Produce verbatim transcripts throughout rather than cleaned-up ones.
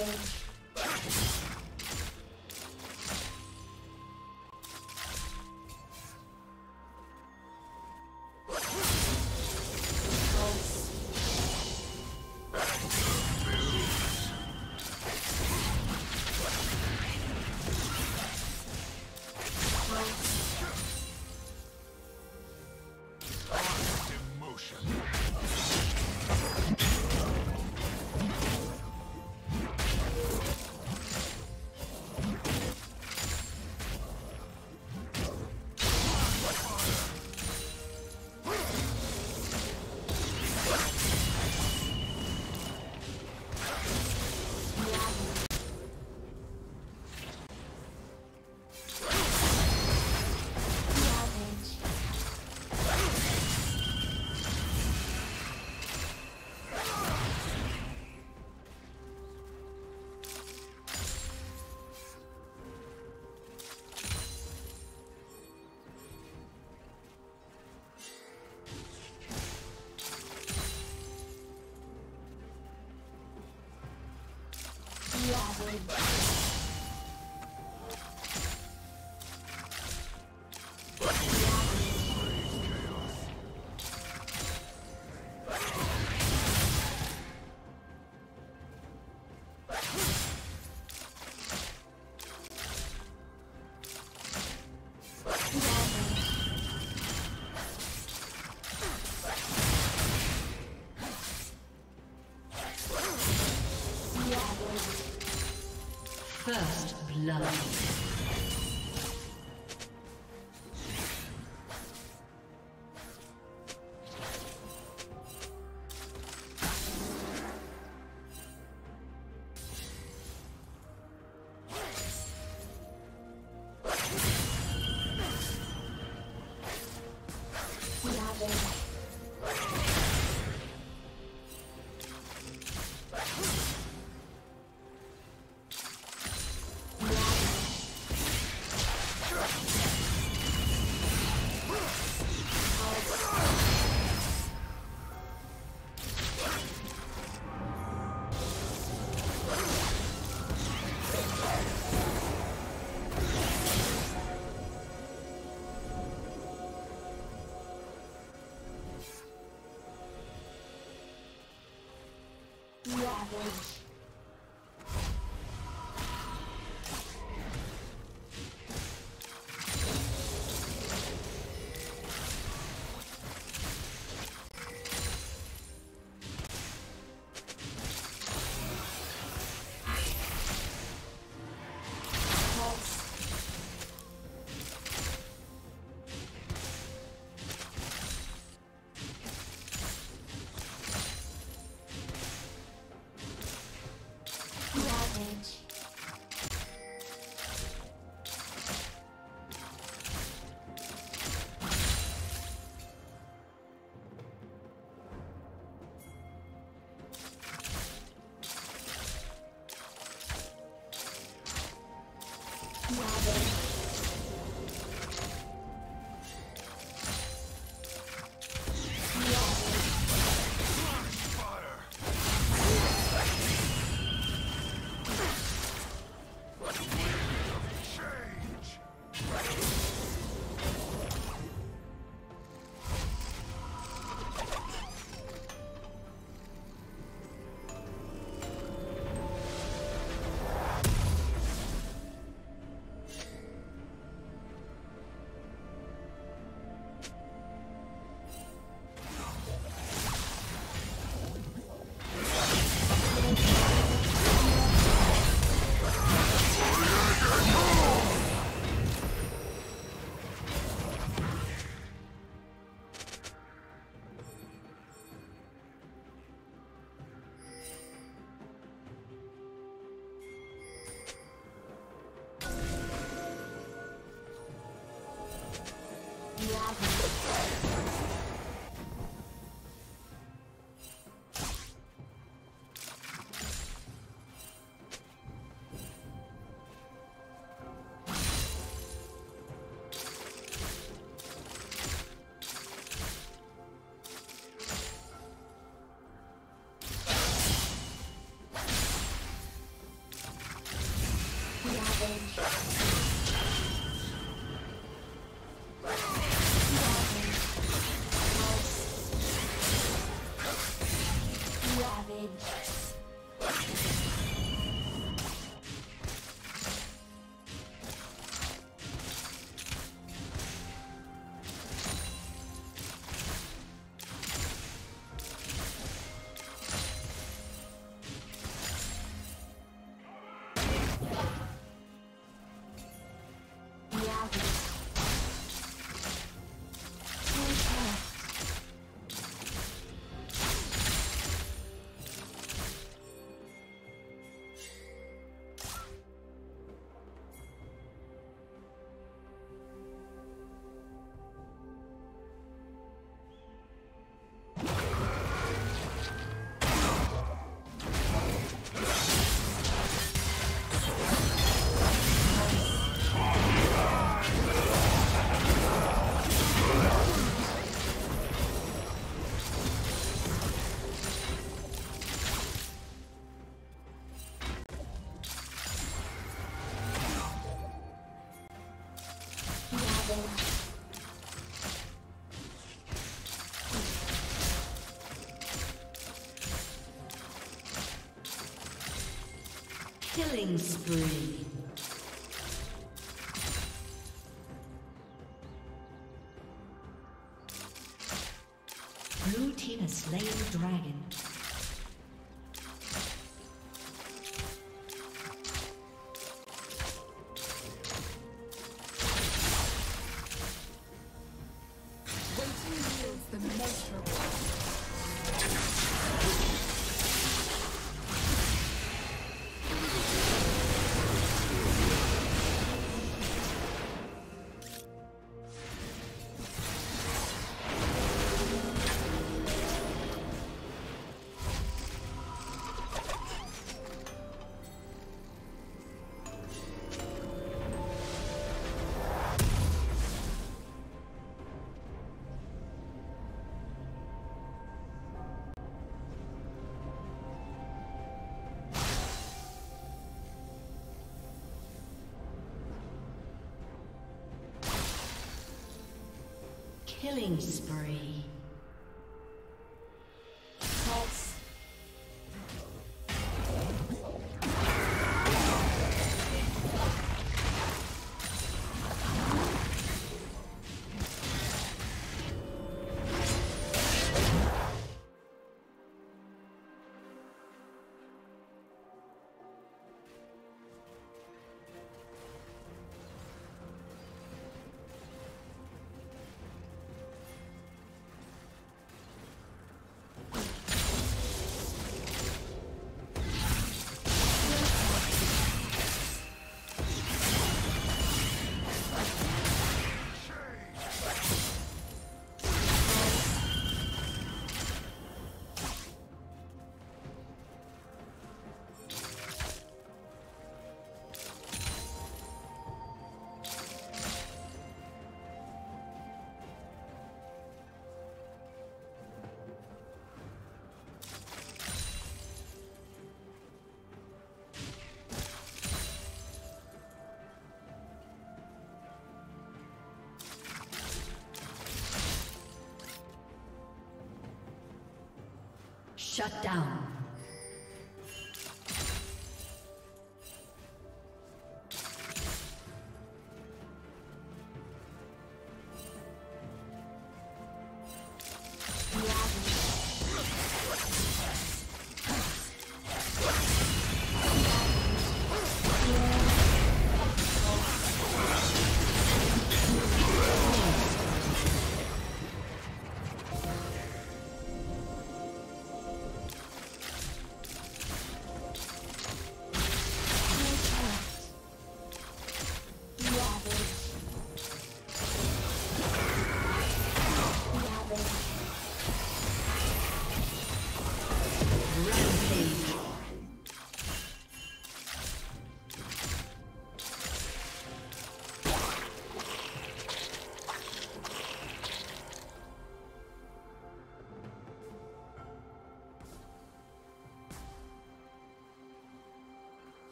First blood. Killing spree. Blue team has slain the dragon. Killing spree. Pulse. Shut down.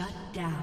Shut down.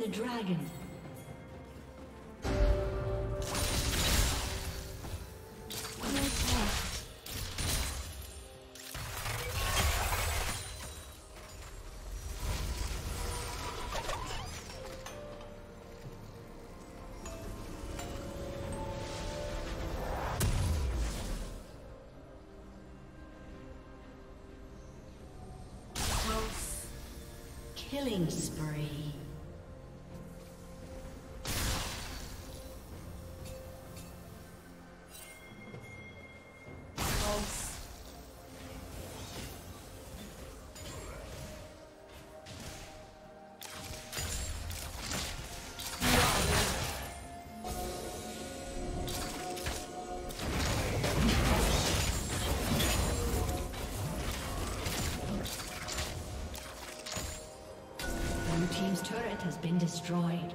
The dragon. Killing spree. Has been destroyed.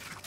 Thank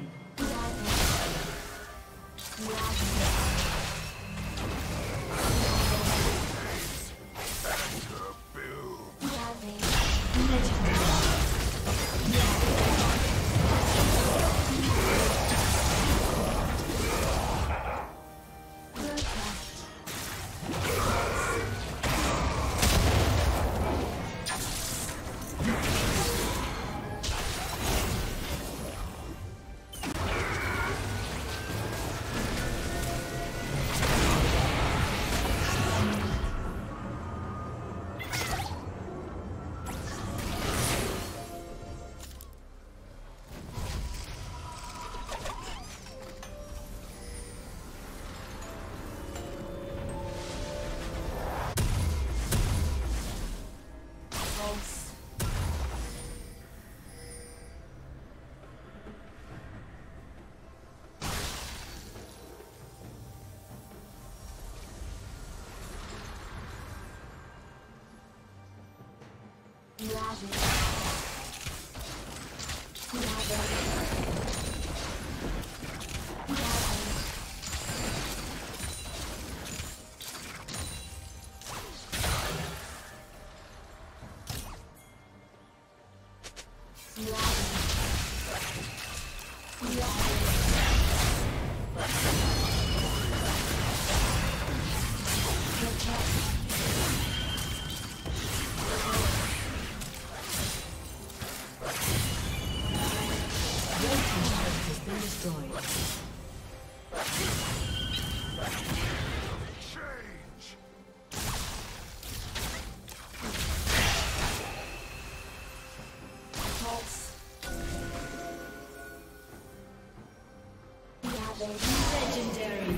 Legendary.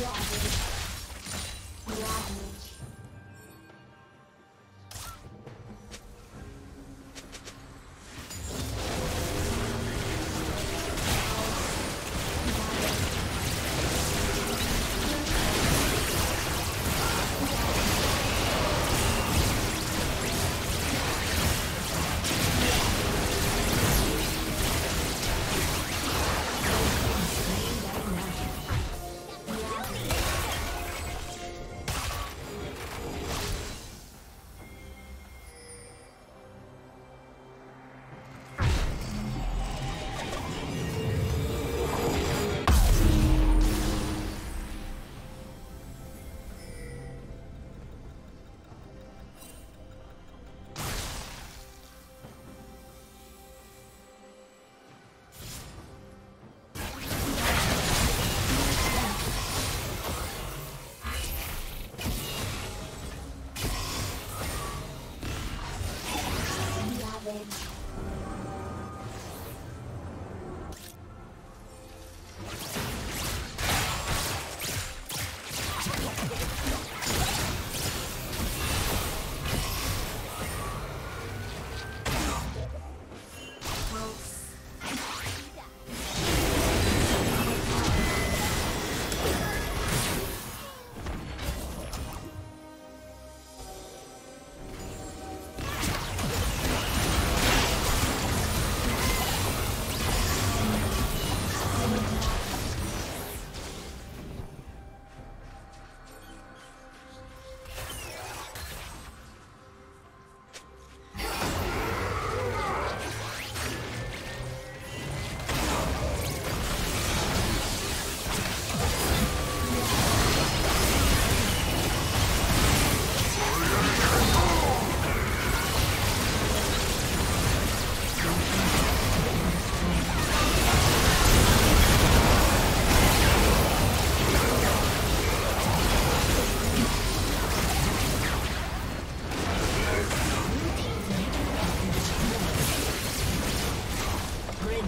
Ravage. Ravage.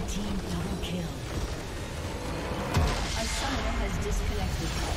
Team double kill. A summoner has disconnected.